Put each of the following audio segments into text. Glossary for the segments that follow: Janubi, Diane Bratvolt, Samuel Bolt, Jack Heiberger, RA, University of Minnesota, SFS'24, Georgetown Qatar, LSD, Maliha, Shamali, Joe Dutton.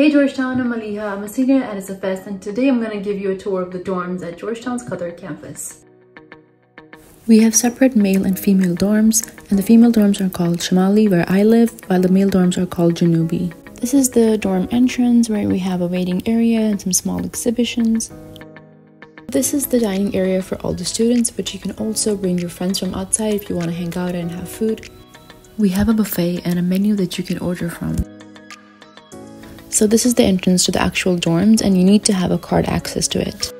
Hey Georgetown, I'm Maliha, I'm a senior at SFS, and today I'm going to give you a tour of the dorms at Georgetown's Qatar campus. We have separate male and female dorms, and the female dorms are called Shamali, where I live, while the male dorms are called Janubi. This is the dorm entrance, where we have a waiting area and some small exhibitions. This is the dining area for all the students, but you can also bring your friends from outside if you want to hang out and have food. We have a buffet and a menu that you can order from. So this is the entrance to the actual dorms, and you need to have a card access to it.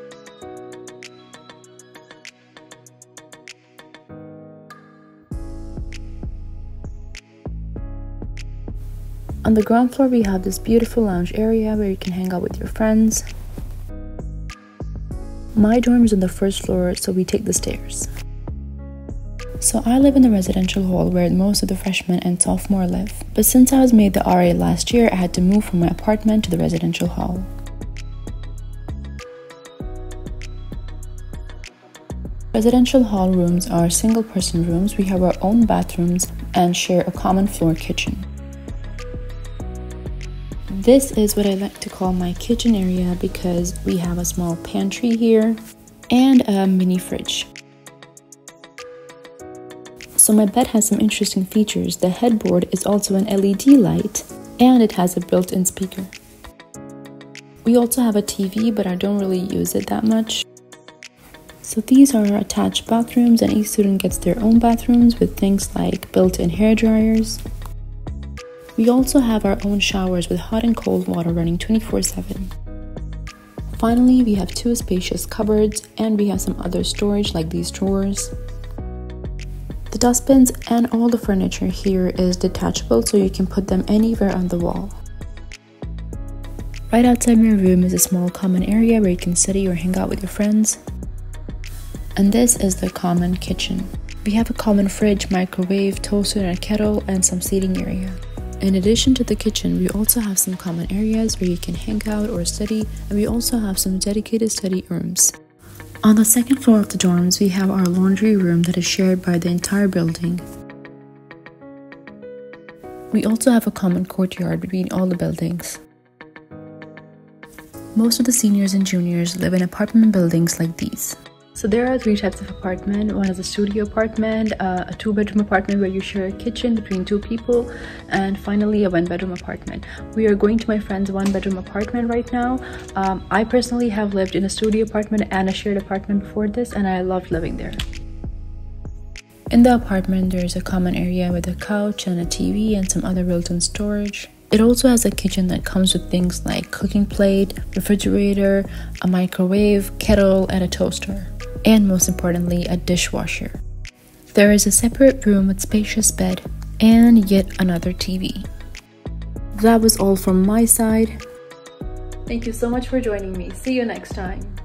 On the ground floor, we have this beautiful lounge area where you can hang out with your friends. My dorm is on the first floor, so we take the stairs. So I live in the residential hall where most of the freshmen and sophomore live. But since I was made the RA last year, I had to move from my apartment to the residential hall. Residential hall rooms are single-person rooms. We have our own bathrooms and share a common floor kitchen. This is what I like to call my kitchen area because we have a small pantry here and a mini fridge. So my bed has some interesting features. The headboard is also an LED light and it has a built-in speaker. We also have a TV, but I don't really use it that much. So these are attached bathrooms, and each student gets their own bathrooms with things like built-in hair dryers. We also have our own showers with hot and cold water running 24/7. Finally, we have two spacious cupboards, and we have some other storage like these drawers. The dustbins and all the furniture here is detachable, so you can put them anywhere on the wall. Right outside my room is a small common area where you can study or hang out with your friends. And this is the common kitchen. We have a common fridge, microwave, toaster and a kettle, and some seating area. In addition to the kitchen, we also have some common areas where you can hang out or study, and we also have some dedicated study rooms. On the second floor of the dorms, we have our laundry room that is shared by the entire building. We also have a common courtyard between all the buildings. Most of the seniors and juniors live in apartment buildings like these. So there are three types of apartment. One is a studio apartment, a two-bedroom apartment where you share a kitchen between two people, and finally a one-bedroom apartment. We are going to my friend's one-bedroom apartment right now. I personally have lived in a studio apartment and a shared apartment before this, and I loved living there. In the apartment, there is a common area with a couch and a TV and some other built-in storage. It also has a kitchen that comes with things like cooking plate, refrigerator, a microwave, kettle, and a toaster. And most importantly, a dishwasher. There is a separate room with spacious bed and yet another TV. That was all from my side. Thank you so much for joining me. See you next time.